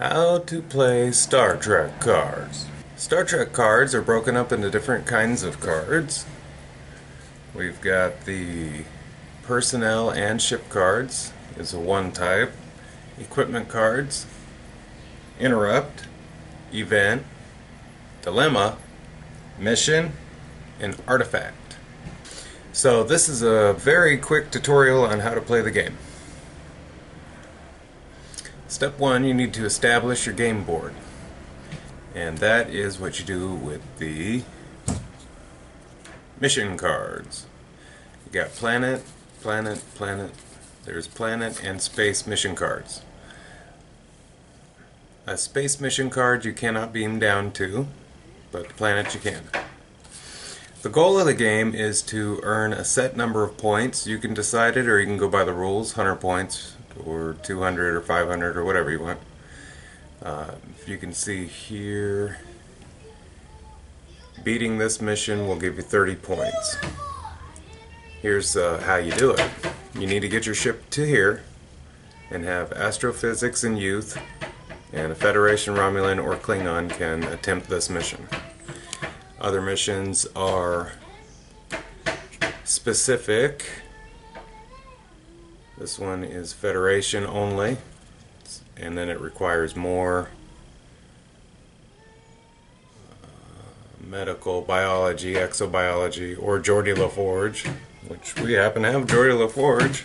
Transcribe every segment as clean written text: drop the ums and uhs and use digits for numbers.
How to play Star Trek cards. Star Trek cards are broken up into different kinds of cards. We've got the personnel and ship cards is one type, equipment cards, interrupt, event, dilemma, mission, and artifact. So this is a very quick tutorial on how to play the game. Step one, you need to establish your game board. And that is what you do with the mission cards. You got planet, planet, planet. There's planet and space mission cards. A space mission card you cannot beam down to, but the planet you can. The goal of the game is to earn a set number of points. You can decide it, or you can go by the rules, 100 points, or 200, or 500, or whatever you want. If you can see here, beating this mission will give you 30 points. Here's how you do it. You need to get your ship to here, and have astrophysics and youth, and a Federation Romulan or Klingon can attempt this mission. Other missions are specific. This one is Federation only, and then it requires more medical, biology, exobiology, or Geordi LaForge, which we happen to have Geordi LaForge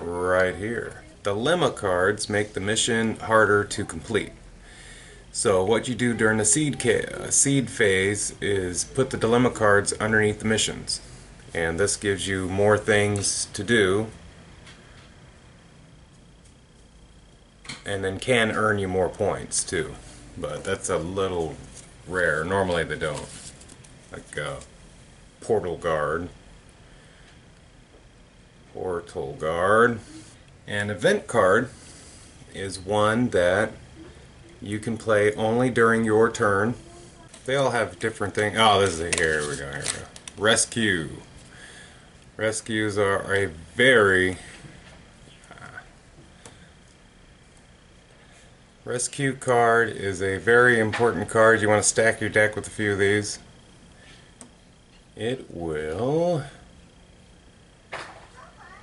right here. Dilemma cards make the mission harder to complete. So what you do during the seed phase is put the dilemma cards underneath the missions, and this gives you more things to do and then can earn you more points too, but that's a little rare. Normally they don't, like portal guard. An event card is one that you can play only during your turn. They all have different things. Oh, this is it. Here we go. Rescue. Rescues are a very... Rescue card is a very important card. You want to stack your deck with a few of these. It will...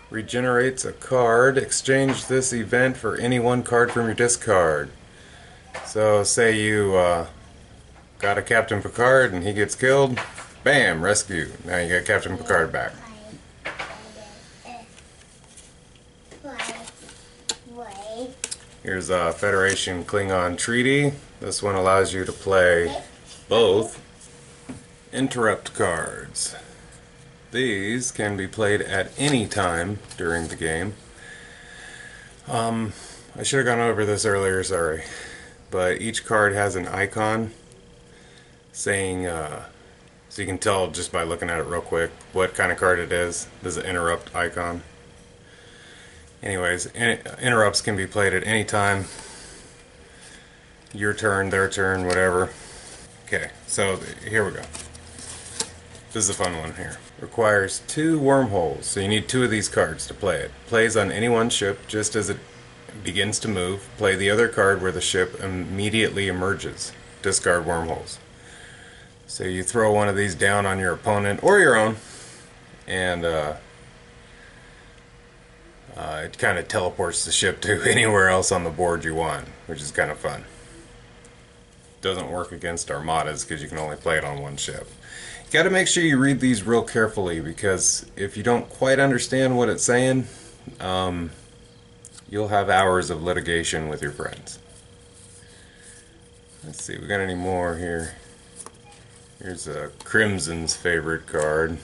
regenerates a card. Exchange this event for any one card from your discard. So say you got a Captain Picard and he gets killed, bam, rescue. Now you got Captain Picard back. Here's a Federation Klingon Treaty. This one allows you to play both interrupt cards. These can be played at any time during the game. I should have gone over this earlier, sorry. But each card has an icon saying, so you can tell just by looking at it real quick what kind of card it is. There's an interrupt icon. Anyways, interrupts can be played at any time. Your turn, their turn, whatever. Okay, so here we go. This is a fun one here. Requires two wormholes, so you need two of these cards to play it. Plays on any one ship just as it begins to move. Play the other card where the ship immediately emerges. Discard wormholes. So you throw one of these down on your opponent or your own, and it kind of teleports the ship to anywhere else on the board you want, which is kind of fun. Doesn't work against armadas because you can only play it on one ship. You got to make sure you read these real carefully, because if you don't quite understand what it's saying, you'll have hours of litigation with your friends. Let's see, we got any more here. Here's a Crimson's favorite card.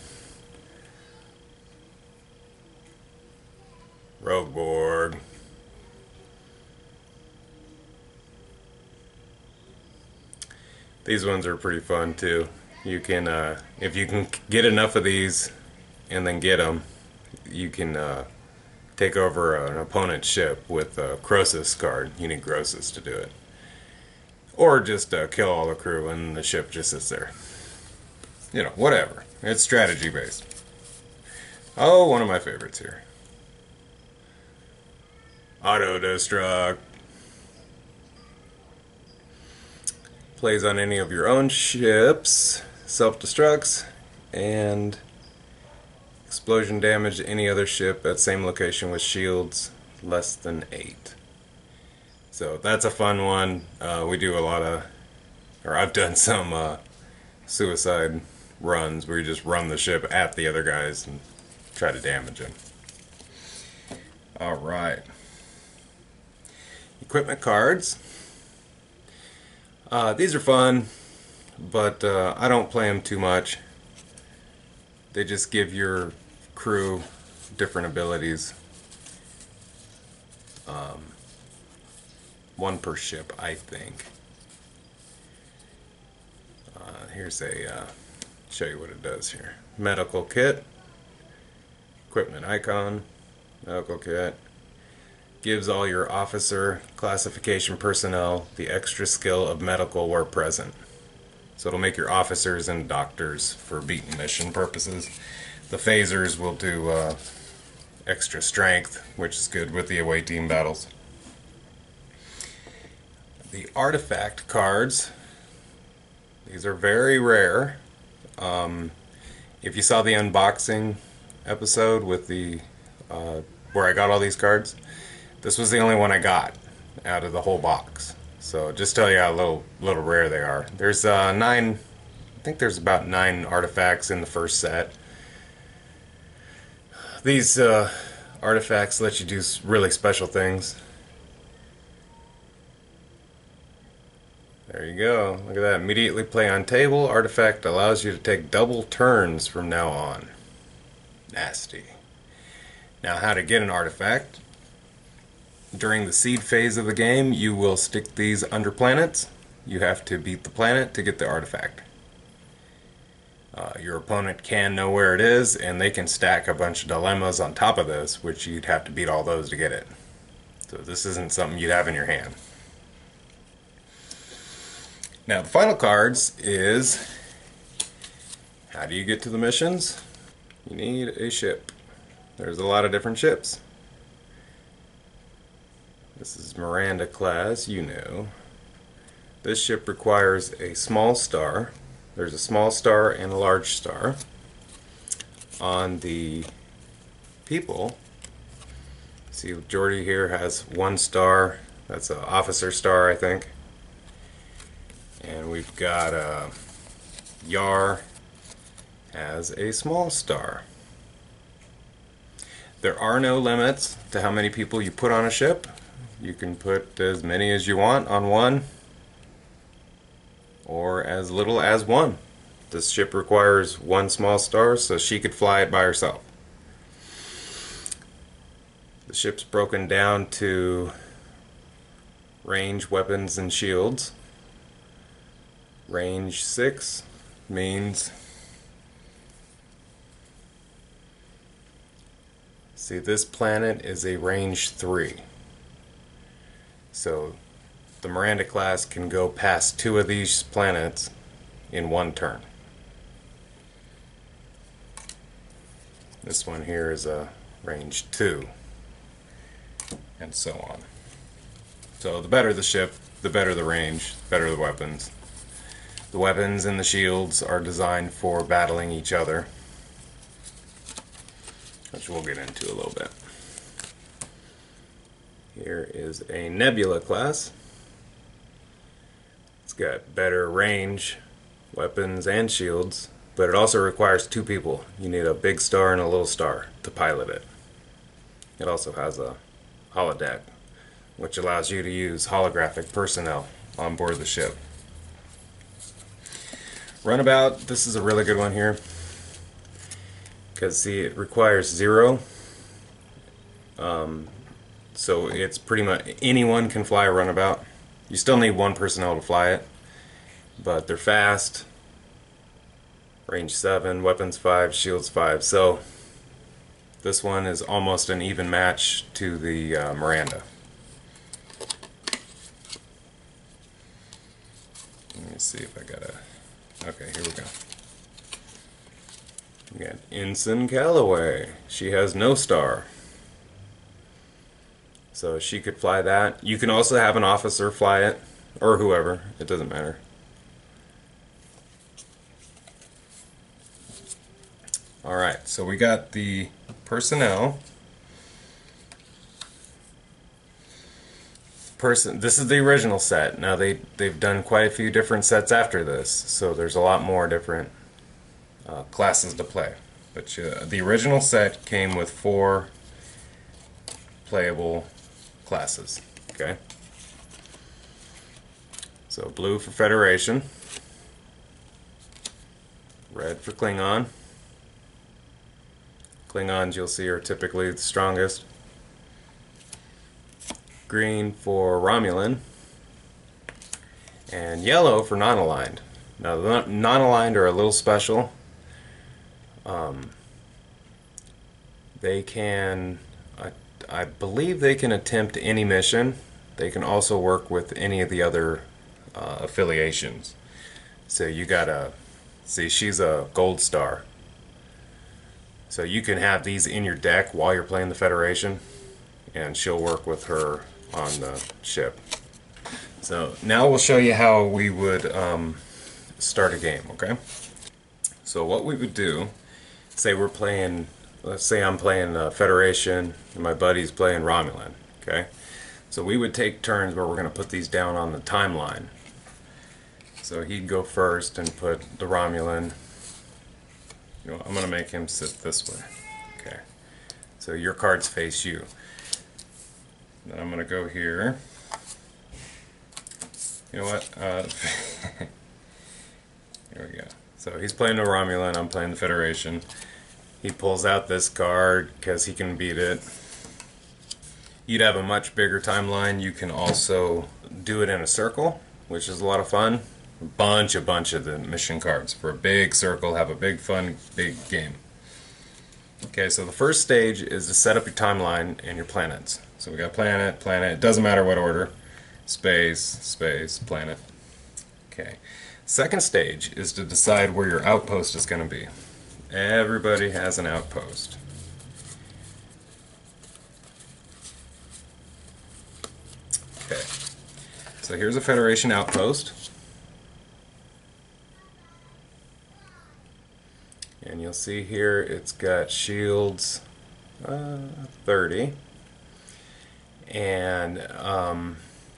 Rogue Borg. These ones are pretty fun too. You can, if you can get enough of these and then get them, you can take over an opponent's ship with a Croesus card. You need Croesus to do it. Or just kill all the crew and the ship just sits there. You know, whatever. It's strategy based. Oh, one of my favorites here. Auto-destruct. plays on any of your own ships, self-destructs, and explosion damage to any other ship at same location with shields less than 8. So that's a fun one. We do a lot of, or I've done some suicide runs where you just run the ship at the other guys and try to damage them. Alright. Equipment cards. These are fun, but I don't play them too much. They just give your crew different abilities. One per ship, I think. Here's a, show you what it does here. Medical kit, equipment icon, medical kit. Gives all your officer classification personnel the extra skill of medical where present. So it'll make your officers and doctors for beaten mission purposes. The phasers will do extra strength, which is good with the away team battles. The artifact cards, these are very rare. If you saw the unboxing episode with the where I got all these cards, this was the only one I got out of the whole box. So just tell you how little rare they are. There's 9, I think there's about 9 artifacts in the first set. These artifacts let you do really special things. There you go. Look at that. Immediately play on table. Artifact allows you to take double turns from now on. Nasty. Now how to get an artifact. During the seed phase of the game, you will stick these under planets. You have to beat the planet to get the artifact. Your opponent can know where it is, and they can stack a bunch of dilemmas on top of this, which you'd have to beat all those to get it. So this isn't something you'd have in your hand. Now the final cards is, how do you get to the missions? You need a ship. There's a lot of different ships. This is Miranda class, you know. This ship requires a small star. There's a small star and a large star. On the people, see Geordi here has 1 star. That's an officer star, I think. And we've got Yar as a small star. There are no limits to how many people you put on a ship. You can put as many as you want on one, or as little as 1. This ship requires 1 small star, so she could fly it by herself. The ship's broken down to range, weapons, and shields. Range 6 means, see, this planet is a range 3. So the Miranda class can go past 2 of these planets in 1 turn. This one here is a range 2, and so on. So the better the ship, the better the range, the better the weapons. The weapons and the shields are designed for battling each other, which we'll get into a little bit. Here is a Nebula class. It's got better range, weapons, and shields, but it also requires 2 people. You need a big star and a little star to pilot it. It also has a holodeck, which allows you to use holographic personnel on board the ship. Runabout, this is a really good one here, because see, it requires 0. So it's pretty much anyone can fly a runabout. You still need 1 personnel to fly it, but they're fast. Range 7, weapons 5, shields 5. So this one is almost an even match to the Miranda. Let me see if I got a... Okay, here we go. We got Ensign Callaway. She has no star. So she could fly that. You can also have an officer fly it, or whoever, it doesn't matter. Alright, so we got the personnel. This is the original set. Now they've done quite a few different sets after this, so there's a lot more different classes to play. But the original set came with 4 playable classes. Okay. So blue for Federation, red for Klingon. Klingons, you'll see, are typically the strongest. Green for Romulan, and yellow for non-aligned. Now the non-aligned are a little special. They can, I believe they can attempt any mission. They can also work with any of the other affiliations. So you gotta, see, she's a gold star. So you can have these in your deck while you're playing the Federation, and she'll work with her on the ship. So now we'll show you how we would start a game, okay? So what we would do, say we're playing, let's say I'm playing Federation and my buddy's playing Romulan, okay? So we would take turns where we're going to put these down on the timeline. So he'd go first and put the Romulan. You know what, I'm going to make him sit this way, okay? So your cards face you. Then I'm going to go here. You know what? Here we go. So he's playing the Romulan, I'm playing the Federation. He pulls out this card because he can beat it. You'd have a much bigger timeline. You can also do it in a circle, which is a lot of fun. A bunch of the mission cards for a big circle. Have a big fun, big game. Okay, so the first stage is to set up your timeline and your planets. So we got planet, planet, it doesn't matter what order, space, space, planet. Okay. Second stage is to decide where your outpost is going to be. Everybody has an outpost. Okay. So here's a Federation outpost. And you'll see here it's got shields 30. And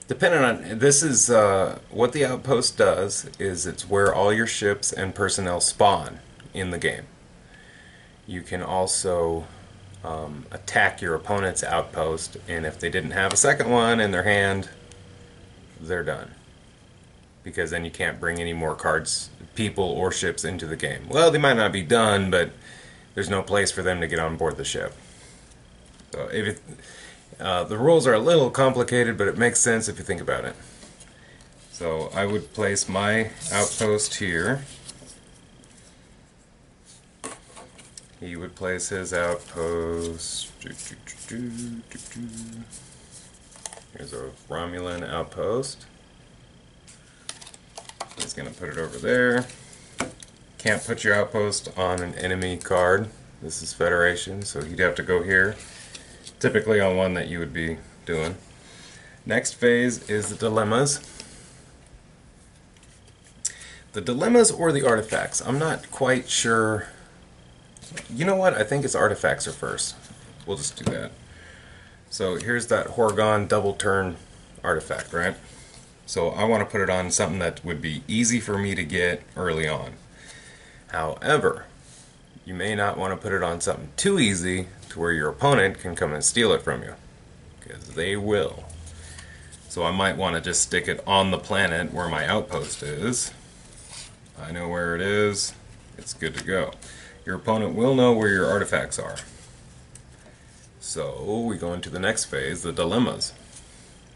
depending on, this is what the outpost does is it's where all your ships and personnel spawn in the game. You can also attack your opponent's outpost, and if they didn't have a second one in their hand, they're done, because then you can't bring any more cards, people, or ships into the game. Well, they might not be done, but there's no place for them to get on board the ship. So if it, the rules are a little complicated, but it makes sense if you think about it. So I would place my outpost here. He would place his outpost. Here's a Romulan outpost. He's going to put it over there. Can't put your outpost on an enemy card. This is Federation, so he'd have to go here. Typically on one that you would be doing. Next phase is the dilemmas. The dilemmas or the artifacts, I'm not quite sure. You know what, I think it's artifacts are first. We'll just do that. So here's that Horgon double turn artifact, right? So I want to put it on something that would be easy for me to get early on. However, you may not want to put it on something too easy to where your opponent can come and steal it from you, because they will. So I might want to just stick it on the planet where my outpost is. I know where it is. It's good to go. Your opponent will know where your artifacts are. So we go into the next phase, the dilemmas.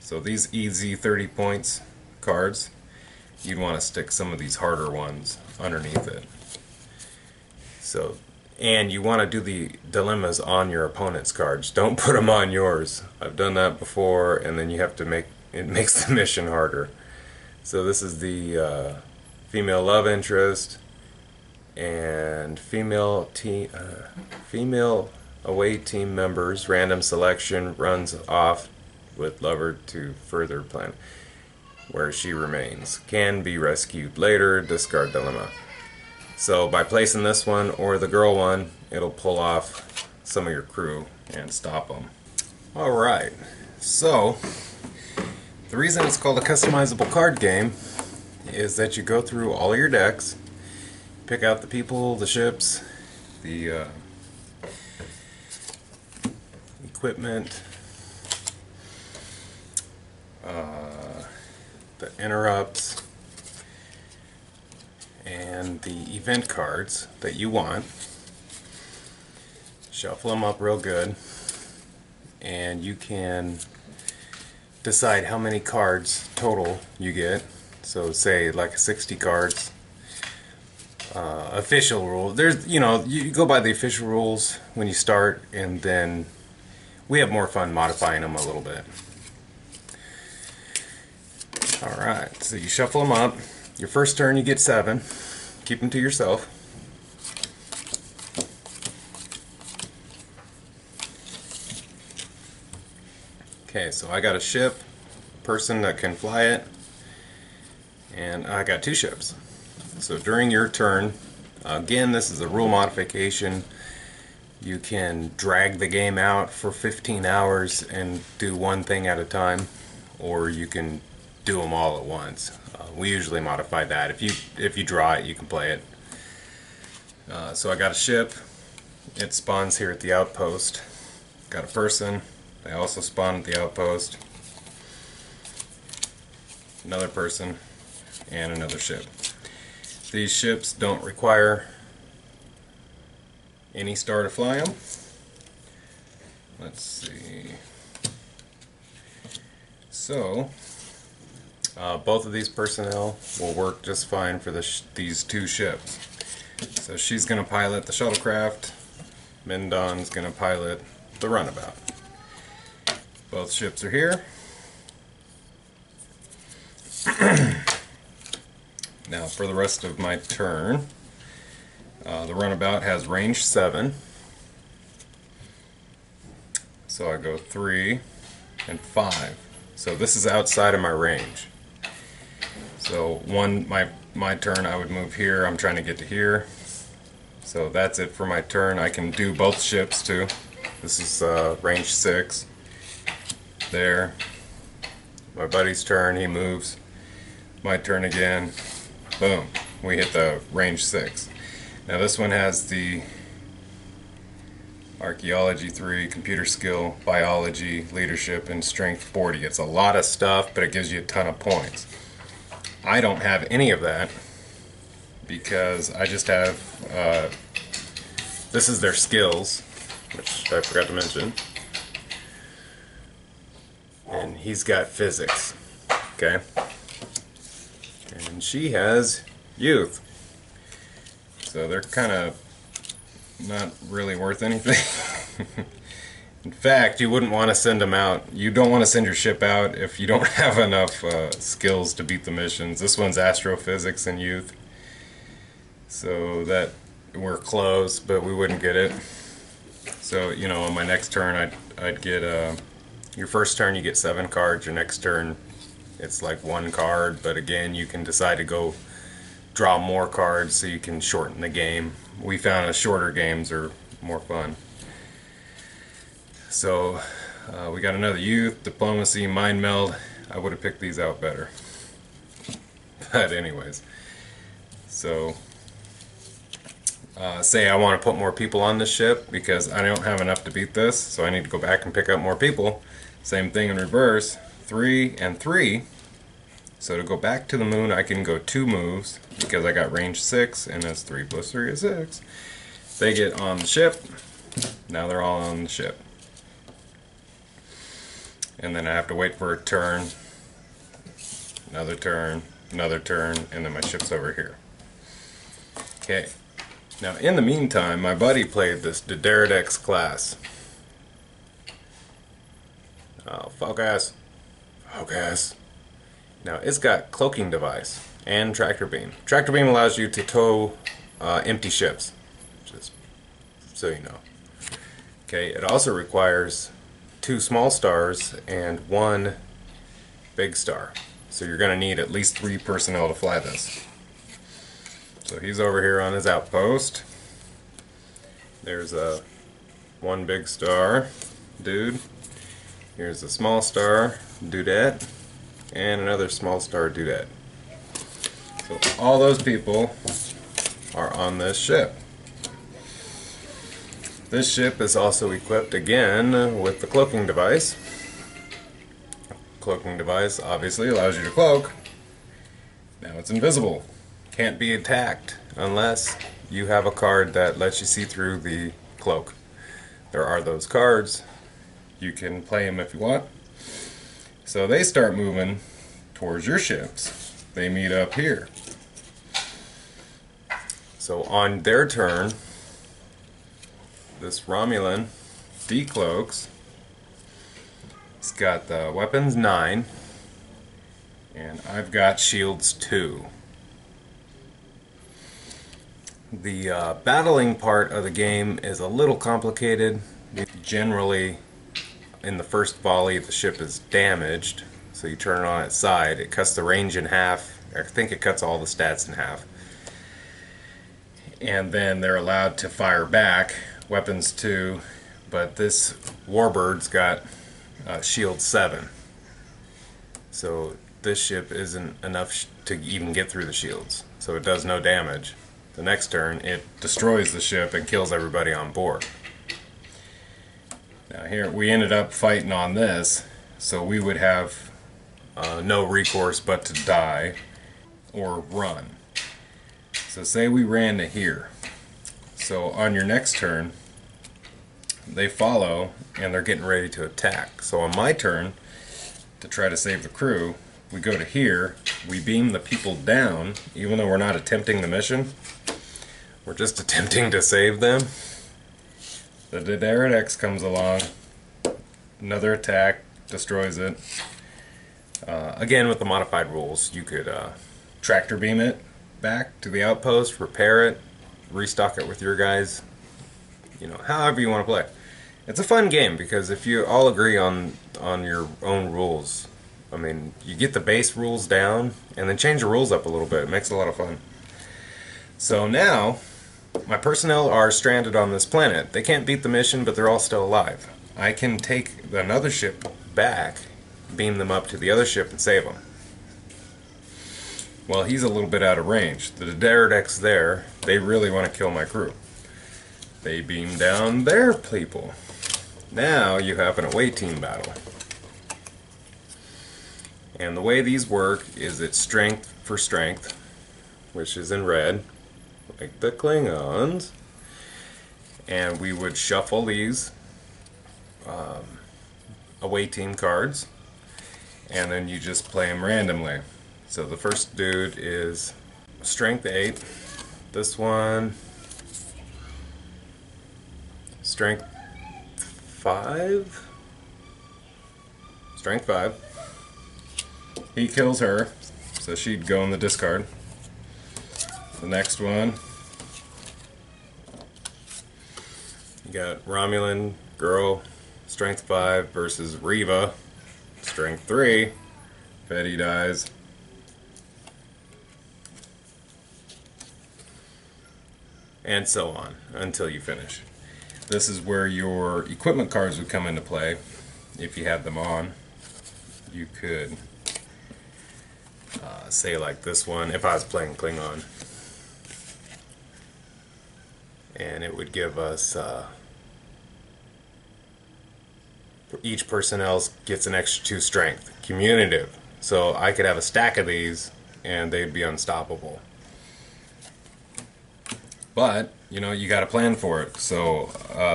So these easy 30 points cards, you'd want to stick some of these harder ones underneath it. So, and you want to do the dilemmas on your opponent's cards. Don't put them on yours. I've done that before, and then you have to make, it makes the mission harder. So this is the female love interest and female team, female away team members. Random selection runs off with lover to further planet where she remains. Can be rescued later. Discard dilemma. So by placing this one or the girl one, it'll pull off some of your crew and stop them. Alright, so the reason it's called a customizable card game is that you go through all of your decks, pick out the people, the ships, the equipment, the interrupts, and the event cards that you want. Shuffle them up real good, and you can decide how many cards total you get. So say like 60 cards. Official rule. There's, you know, you go by the official rules when you start, and then we have more fun modifying them a little bit. Alright, so you shuffle them up. Your first turn you get 7. Keep them to yourself. Okay, so I got a ship, a person that can fly it, and I got 2 ships. So during your turn, again, this is a rule modification, you can drag the game out for 15 hours and do one thing at a time, or you can do them all at once. We usually modify that. If you draw it, you can play it. So I got a ship, it spawns here at the outpost. Got a person. They also spawn at the outpost, another person, and another ship. These ships don't require any star to fly them. Let's see. So, both of these personnel will work just fine for these 2 ships. So she's going to pilot the shuttlecraft, Mendon's going to pilot the runabout. Both ships are here. Now for the rest of my turn, the runabout has range 7. So I go 3 and 5. So this is outside of my range. So my turn I would move here. I'm trying to get to here. So that's it for my turn. I can do both ships too. This is range 6. There. My buddy's turn, he moves. My turn again. Boom. We hit the range 6. Now this one has the archaeology 3, computer skill, biology, leadership, and strength 40. It's a lot of stuff, but it gives you a ton of points. I don't have any of that because I just have, this is their skills, which I forgot to mention. And he's got physics, okay? And she has youth. So they're kind of not really worth anything. In fact, you wouldn't want to send them out. You don't want to send your ship out if you don't have enough skills to beat the missions. This one's astrophysics and youth. So that, we're close, but we wouldn't get it. So, you know, on my next turn, I'd get a... Your first turn you get 7 cards, your next turn it's like 1 card, but again you can decide to go draw more cards so you can shorten the game. We found that shorter games are more fun. So we got another youth, diplomacy, mind meld. I would have picked these out better. But anyways, so say I want to put more people on this ship because I don't have enough to beat this, so I need to go back and pick up more people. Same thing in reverse, 3 and 3. So to go back to the moon, I can go 2 moves because I got range 6, and that's 3 plus 3 is 6. They get on the ship. Now they're all on the ship. And then I have to wait for a turn, another turn, another turn, and then my ship's over here. Okay. Now, in the meantime, my buddy played this D'deridex class. Oh, focus. Focus. Now, it's got cloaking device and tractor beam. Tractor beam allows you to tow empty ships, just so you know. Okay, it also requires 2 small stars and 1 big star. So you're going to need at least 3 personnel to fly this. So he's over here on his outpost. There's a one big star dude. Here's a small star dudette and another small star dudette. So all those people are on this ship. This ship is also equipped again with the cloaking device. Cloaking device obviously allows you to cloak. Now it's invisible. Can't be attacked unless you have a card that lets you see through the cloak. There are those cards. You can play them if you want. So they start moving towards your ships. They meet up here. So on their turn, this Romulan decloaks. It's got the weapons 9 and I've got shields 2. The battling part of the game is a little complicated. Generally, in the first volley, the ship is damaged, so you turn it on its side. It cuts the range in half. I think it cuts all the stats in half. And then they're allowed to fire back, weapons 2, but this Warbird's got shield 7. So this ship isn't enough to even get through the shields, so it does no damage. The next turn, it destroys the ship and kills everybody on board. Now here, we ended up fighting on this, so we would have no recourse but to die or run. So say we ran to here. So on your next turn, they follow and they're getting ready to attack. So on my turn, to try to save the crew, we go to here, we beam the people down, even though we're not attempting the mission. We're just attempting to save them. The D'deridex comes along, another attack, destroys it. Again, with the modified rules, you could tractor beam it back to the outpost, repair it, restock it with your guys, you know, however you want to play. It's a fun game because if you all agree on your own rules, I mean, you get the base rules down and then change the rules up a little bit. It makes it a lot of fun. So now, my personnel are stranded on this planet. They can't beat the mission, but they're all still alive. I can take another ship back, beam them up to the other ship, and save them. Well, he's a little bit out of range. The D'deridex's there. They really want to kill my crew. They beam down their people. Now you have an away team battle. And the way these work is it's strength for strength, which is in red, like the Klingons, and we would shuffle these away team cards, and then you just play them randomly. So the first dude is strength 8, this one strength 5, strength 5, he kills her, so she'd go in the discard. The next one, you got Romulan girl, strength 5 versus Reva, strength 3. Betty dies. And so on until you finish. This is where your equipment cards would come into play. If you had them on, you could say, like this one, if I was playing Klingon. And it would give us, each personnel gets an extra 2 strength, cumulative. So I could have a stack of these and they'd be unstoppable. But, you know, you gotta plan for it. So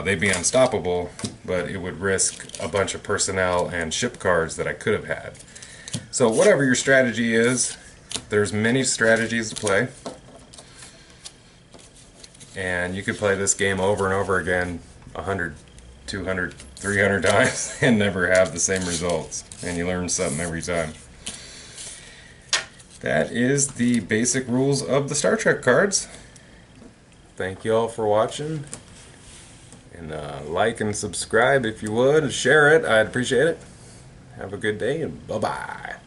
they'd be unstoppable, but it would risk a bunch of personnel and ship cards that I could have had. So whatever your strategy is, there's many strategies to play. And you could play this game over and over again 100, 200, 300 times and never have the same results. And you learn something every time. That is the basic rules of the Star Trek cards. Thank you all for watching. And like and subscribe if you would. Share it. I'd appreciate it. Have a good day and bye-bye.